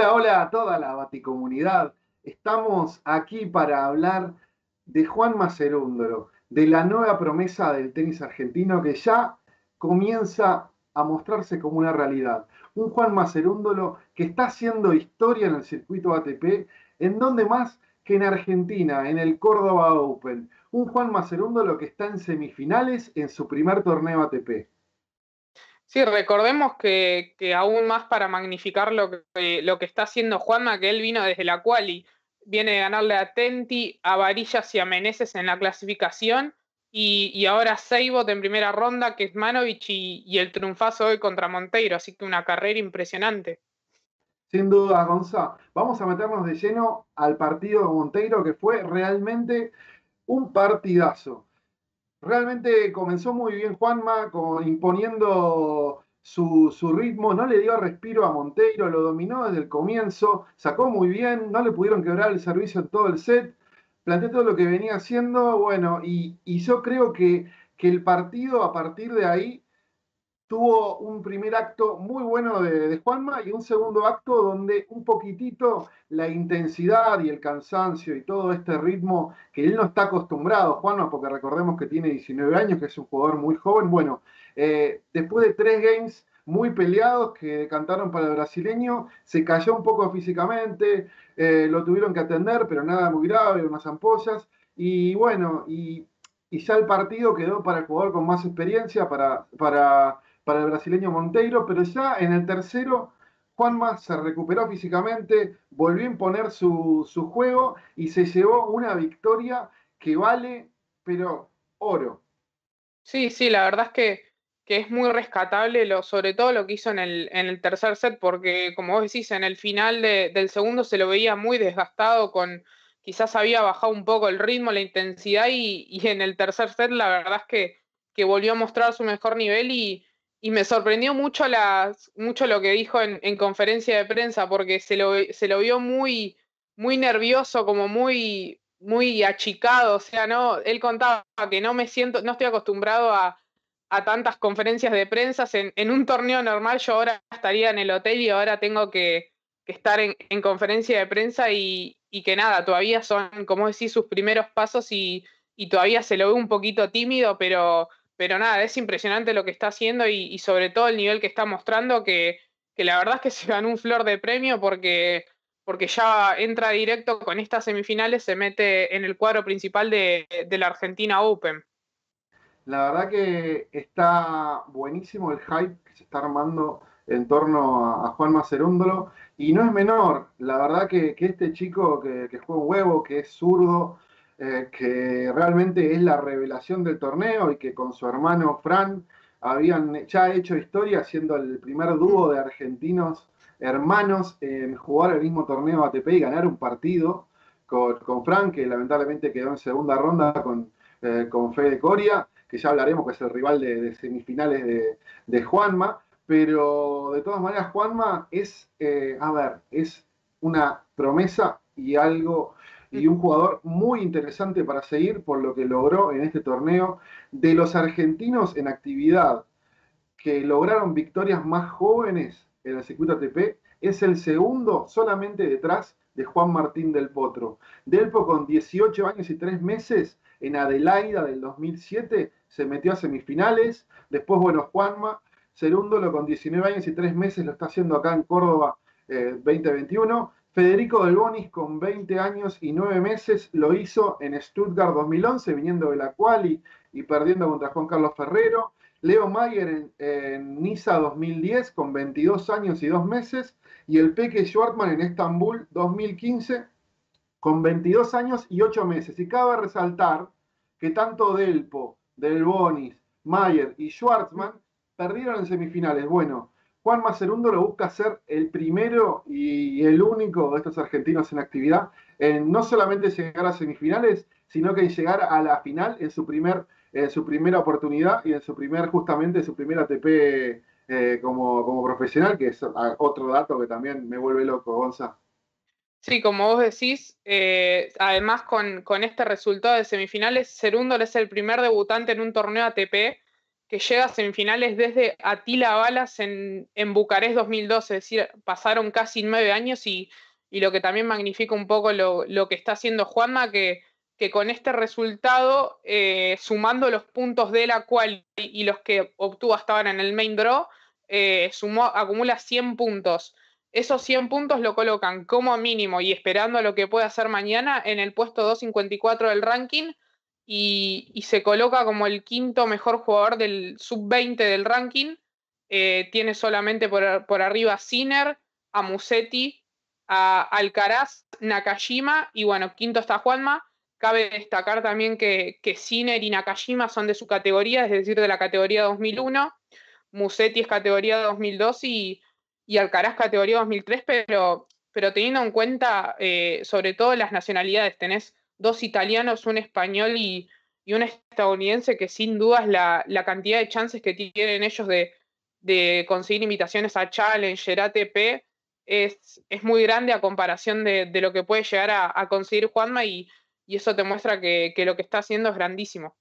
Hola, hola a toda la baticomunidad. Estamos aquí para hablar de Juan Manuel Cerúndolo, de la nueva promesa del tenis argentino que ya comienza a mostrarse como una realidad. Un Juan Manuel Cerúndolo que está haciendo historia en el circuito ATP, en donde más que en Argentina, en el Córdoba Open. Un Juan Manuel Cerúndolo que está en semifinales en su primer torneo ATP. Sí, recordemos que aún más para magnificar lo que está haciendo Juanma, que él vino desde la quali, viene de ganarle a Tenti, a Varillas y a Menezes en la clasificación, y ahora Seibot en primera ronda, que es Manovich, y el triunfazo hoy contra Monteiro, así que una carrera impresionante. Sin duda, Gonzalo. Vamos a meternos de lleno al partido de Monteiro, que fue realmente un partidazo. Realmente comenzó muy bien Juanma, imponiendo su ritmo, no le dio respiro a Monteiro, lo dominó desde el comienzo, sacó muy bien, no le pudieron quebrar el servicio en todo el set, planteó todo lo que venía haciendo, bueno, y yo creo que el partido a partir de ahí tuvo un primer acto muy bueno de Juanma y un segundo acto donde un poquitito la intensidad y el cansancio y todo este ritmo que él no está acostumbrado, Juanma, porque recordemos que tiene 19 años, que es un jugador muy joven. Bueno, después de 3 games muy peleados que decantaron para el brasileño, se cayó un poco físicamente, lo tuvieron que atender, pero nada muy grave, unas ampollas, y bueno, y ya el partido quedó para el jugador con más experiencia, para el brasileño Monteiro, pero ya en el tercero Juanma se recuperó físicamente, volvió a imponer su juego y se llevó una victoria que vale, pero oro. Sí, la verdad es que es muy rescatable, sobre todo lo que hizo en el tercer set, porque como vos decís, en el final del segundo se lo veía muy desgastado, quizás había bajado un poco el ritmo, la intensidad, y en el tercer set la verdad es que volvió a mostrar su mejor nivel y me sorprendió mucho lo que dijo en conferencia de prensa, porque se lo vio muy, muy nervioso, como muy, muy achicado. O sea, no, él contaba que no estoy acostumbrado a tantas conferencias de prensa. En un torneo normal yo ahora estaría en el hotel y ahora tengo que estar en conferencia de prensa y que nada, todavía son, como decís, sus primeros pasos y todavía se lo ve un poquito tímido, pero nada, es impresionante lo que está haciendo y sobre todo el nivel que está mostrando, que la verdad es que se ganó un flor de premio porque ya entra directo con estas semifinales, se mete en el cuadro principal de la Argentina Open. La verdad que está buenísimo el hype que se está armando en torno a Juan Manuel Cerúndolo, y no es menor, la verdad que este chico que juega un huevo, que es zurdo, que realmente es la revelación del torneo y que con su hermano Fran habían ya hecho historia siendo el primer dúo de argentinos hermanos en jugar el mismo torneo ATP y ganar un partido con Fran, que lamentablemente quedó en segunda ronda con Fede Coria, que ya hablaremos, que es el rival de semifinales de Juanma, pero de todas maneras Juanma es una promesa y un jugador muy interesante para seguir por lo que logró en este torneo. De los argentinos en actividad que lograron victorias más jóvenes en el circuito ATP, es el segundo solamente detrás de Juan Martín del Potro. Delpo, con 18 años y 3 meses, en Adelaida del 2007 se metió a semifinales. Después, bueno, Juanma Cerúndolo con 19 años y 3 meses lo está haciendo acá en Córdoba 2021. Federico Del Bonis, con 20 años y 9 meses, lo hizo en Stuttgart 2011, viniendo de la quali y perdiendo contra Juan Carlos Ferrero. Leo Mayer en Niza 2010, con 22 años y 2 meses. Y el Peque Schwartzmann en Estambul 2015, con 22 años y 8 meses. Y cabe resaltar que tanto Delpo, Del Bonis, Mayer y Schwartzmann perdieron en semifinales. Bueno, Juan Manuel Cerúndolo busca ser el primero y el único de estos argentinos en actividad en no solamente llegar a semifinales, sino que en llegar a la final en su primera oportunidad y en su primer ATP como profesional, que es otro dato que también me vuelve loco, Gonza. Sí, como vos decís, además con este resultado de semifinales, Cerúndolo es el primer debutante en un torneo ATP que llega a semifinales desde Attila Balas en Bucarest 2012, es decir, pasaron casi 9 años y lo que también magnifica un poco lo que está haciendo Juanma, que con este resultado, sumando los puntos de la quali y los que obtuvo hasta ahora en el main draw, acumula 100 puntos. Esos 100 puntos lo colocan como mínimo y esperando lo que pueda hacer mañana en el puesto 254 del ranking, y se coloca como el quinto mejor jugador del sub-20 del ranking. Tiene solamente por arriba a Sinner, a Musetti, a Alcaraz, Nakajima, y bueno, quinto está Juanma. Cabe destacar también que Sinner y Nakajima son de su categoría, es decir, de la categoría 2001, Musetti es categoría 2002 y Alcaraz categoría 2003, pero teniendo en cuenta sobre todo las nacionalidades, tenés 2 italianos, 1 español y 1 estadounidense, que sin duda es la cantidad de chances que tienen ellos de conseguir invitaciones a Challenger, ATP, es muy grande a comparación de lo que puede llegar a conseguir Juanma, y eso te muestra que lo que está haciendo es grandísimo.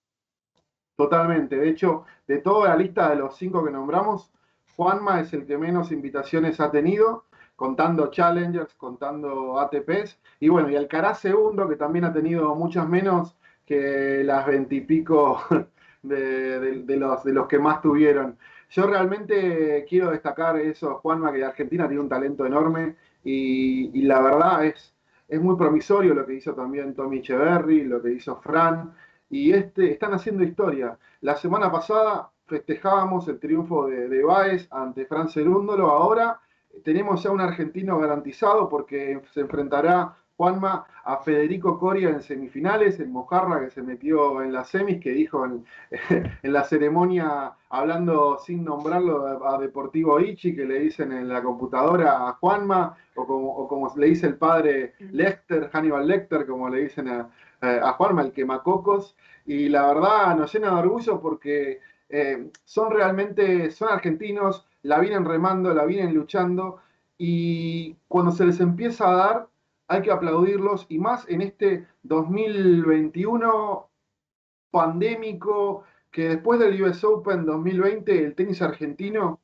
Totalmente, de hecho, de toda la lista de los 5 que nombramos, Juanma es el que menos invitaciones ha tenido, contando Challengers, contando ATPs, y bueno, y Alcaraz segundo, que también ha tenido muchas menos que las 20 y pico de los que más tuvieron. Yo realmente quiero destacar eso, Juanma, que Argentina tiene un talento enorme, y la verdad es muy promisorio lo que hizo también Tommy Etcheverry, lo que hizo Fran, y están haciendo historia. La semana pasada festejábamos el triunfo de Baez ante Fran Cerúndolo, ahora tenemos ya un argentino garantizado porque se enfrentará Juanma a Federico Coria en semifinales, el mojarra que se metió en las semis, que dijo en la ceremonia, hablando sin nombrarlo a Deportivo Ichi, que le dicen en la computadora a Juanma, o como le dice el padre Lecter, Hannibal Lecter, como le dicen a Juanma, el quemacocos, y la verdad nos llena de orgullo porque son argentinos, la vienen remando, la vienen luchando, y cuando se les empieza a dar, hay que aplaudirlos, y más en este 2021 pandémico, que después del US Open 2020 el tenis argentino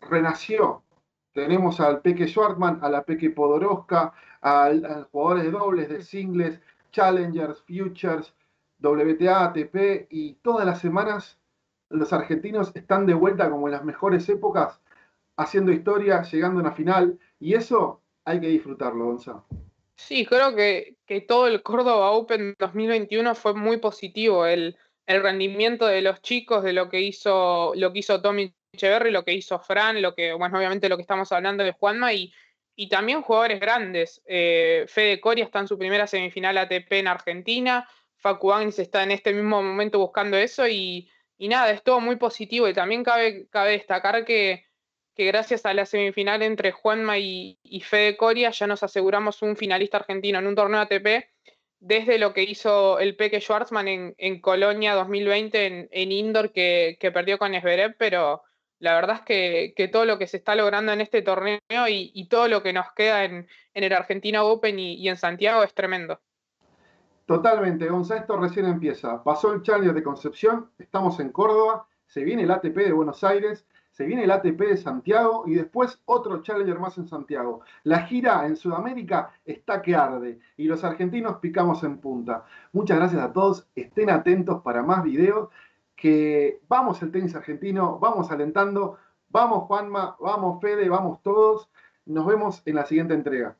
renació. Tenemos al Peque Schwartzmann, a la Peque Podoroska, a jugadores de dobles, de singles, Challengers, Futures, WTA, ATP, y todas las semanas los argentinos están de vuelta como en las mejores épocas, haciendo historia, llegando a una final, y eso hay que disfrutarlo, Gonzalo. Sí, creo que todo el Córdoba Open 2021 fue muy positivo. El rendimiento de los chicos, de lo que hizo Tommy Etcheverry, lo que hizo Fran, bueno, obviamente lo que estamos hablando de Juanma, y también jugadores grandes. Fede Coria está en su primera semifinal ATP en Argentina, Facu Agnes está en este mismo momento buscando eso, y nada, es todo muy positivo. Y también cabe destacar que gracias a la semifinal entre Juanma y Fede Coria ya nos aseguramos un finalista argentino en un torneo ATP, desde lo que hizo el Peque Schwartzmann en Colonia 2020 en Indoor, que perdió con Zverev, pero la verdad es que todo lo que se está logrando en este torneo y todo lo que nos queda en el Argentina Open y en Santiago es tremendo. Totalmente, Gonza, esto recién empieza. Pasó el Challenger de Concepción, estamos en Córdoba, se viene el ATP de Buenos Aires, se viene el ATP de Santiago y después otro Challenger más en Santiago. La gira en Sudamérica está que arde y los argentinos picamos en punta. Muchas gracias a todos, estén atentos para más videos, que vamos al tenis argentino, vamos alentando, vamos Juanma, vamos Fede, vamos todos. Nos vemos en la siguiente entrega.